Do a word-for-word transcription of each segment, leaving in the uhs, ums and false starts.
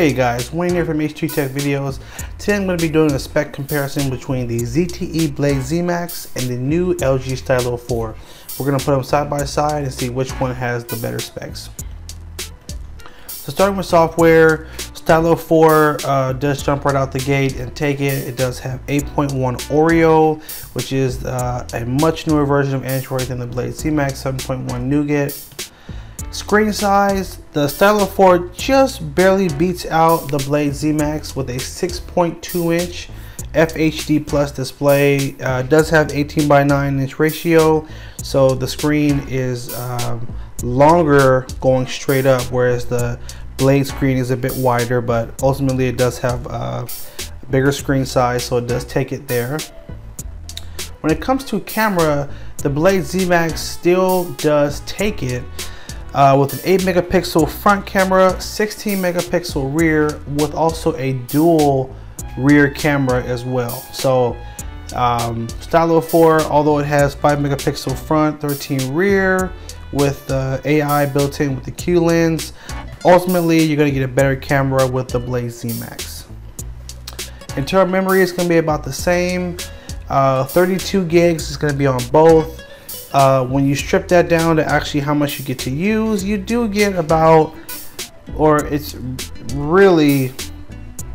Hey guys, Wayne here from H two Tech Videos. Today I'm going to be doing a spec comparison between the Z T E Blade Z Max and the new L G Stylo four. We're going to put them side by side and see which one has the better specs. So starting with software, Stylo four uh, does jump right out the gate and take it. It does have eight point one Oreo, which is uh, a much newer version of Android than the Blade Z Max, seven point one Nougat. Screen size, the Stylo four just barely beats out the Blade Z Max with a six point two inch F H D plus display. Uh, does have eighteen by nine inch ratio, so the screen is um, longer going straight up, whereas the Blade screen is a bit wider, but ultimately it does have a bigger screen size, so it does take it there. When it comes to camera, the Blade Z Max still does take it. Uh, with an eight megapixel front camera, sixteen megapixel rear, with also a dual rear camera as well. So um, Stylo four, although it has five megapixel front, thirteen rear, with the uh, A I built in with the Q lens, ultimately you're going to get a better camera with the Blade Z Max. Internal memory is going to be about the same. Uh, thirty-two gigs is going to be on both. Uh, when you strip that down to actually how much you get to use, you do get about, or it's really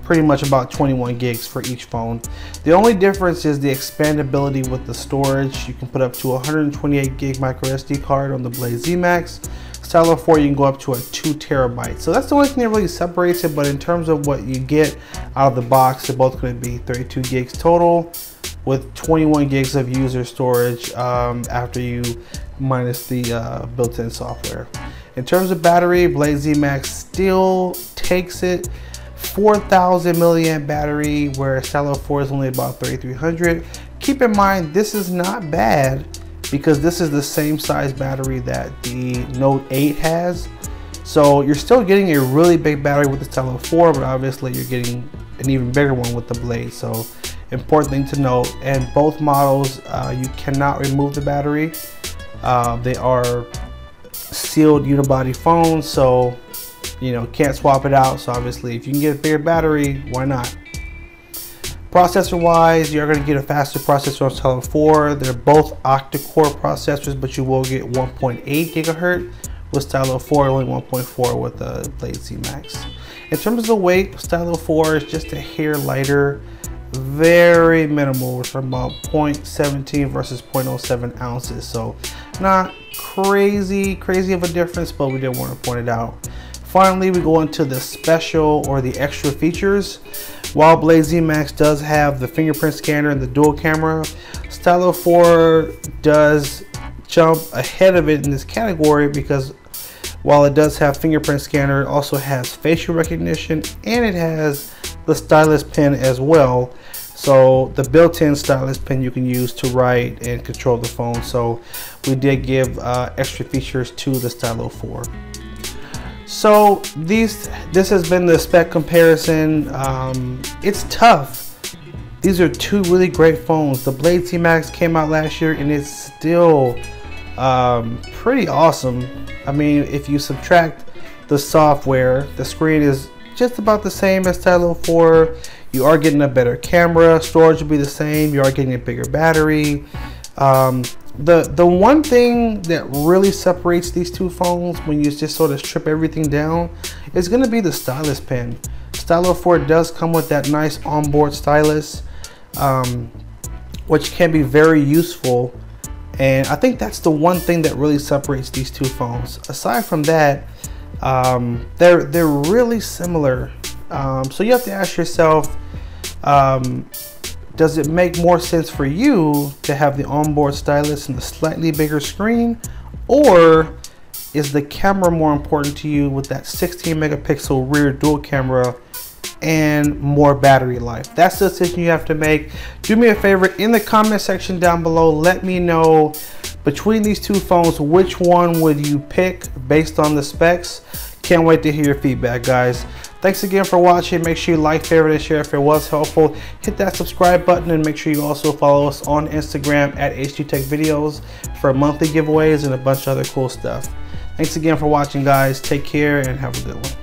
pretty much about twenty-one gigs for each phone. The only difference is the expandability with the storage. You can put up to one hundred twenty-eight gig micro S D card on the Blade Z Max. Stylo four, you can go up to a two terabyte. So that's the only thing that really separates it, but in terms of what you get out of the box, they're both going to be thirty-two gigs total, with twenty-one gigs of user storage um, after you minus the uh, built-in software. In terms of battery, Blade Z Max still takes it. four thousand milliamp battery, where Stylo four is only about thirty-three hundred. Keep in mind, this is not bad because this is the same size battery that the Note eight has. So you're still getting a really big battery with the Stylo four, but obviously you're getting an even bigger one with the Blade. So important thing to note, and both models uh, you cannot remove the battery. Uh, they are sealed unibody phones, so you know, can't swap it out. So obviously if you can get a bigger battery, why not? Processor wise, you're going to get a faster processor on Stylo four. They're both octa-core processors, but you will get one point eight gigahertz with Stylo four, only one point four with the Blade Z Max. In terms of the weight, Stylo four is just a hair lighter, very minimal. We're talking about zero point one seven versus zero point zero seven ounces, so not crazy crazy of a difference, but we did want to point it out. Finally, we go into the special or the extra features. While Blade Z Max does have the fingerprint scanner and the dual camera, Stylo four does jump ahead of it in this category because while it does have fingerprint scanner, it also has facial recognition and it has the stylus pen as well. So the built-in stylus pen you can use to write and control the phone. So we did give uh, extra features to the Stylo four. So these, this has been the spec comparison. Um, it's tough. These are two really great phones. The Blade Z Max came out last year and it's still um, pretty awesome. I mean, if you subtract the software, the screen is just about the same as Stylo four. You are getting a better camera, storage will be the same, you are getting a bigger battery. Um, the, the one thing that really separates these two phones when you just sort of strip everything down is gonna be the stylus pen. Stylo four does come with that nice onboard stylus, um, which can be very useful. And I think that's the one thing that really separates these two phones. Aside from that, um, they're they're really similar. Um, so you have to ask yourself, um, does it make more sense for you to have the onboard stylus and the slightly bigger screen, or is the camera more important to you with that sixteen megapixel rear dual camera and more battery life? That's the decision you have to make. Do me a favor, in the comment section down below, let me know between these two phones, which one would you pick based on the specs? Can't wait to hear your feedback, guys. Thanks again for watching. Make sure you like, favorite, and share if it was helpful. Hit that subscribe button and make sure you also follow us on Instagram at H two Tech Videos for monthly giveaways and a bunch of other cool stuff. Thanks again for watching, guys. Take care and have a good one.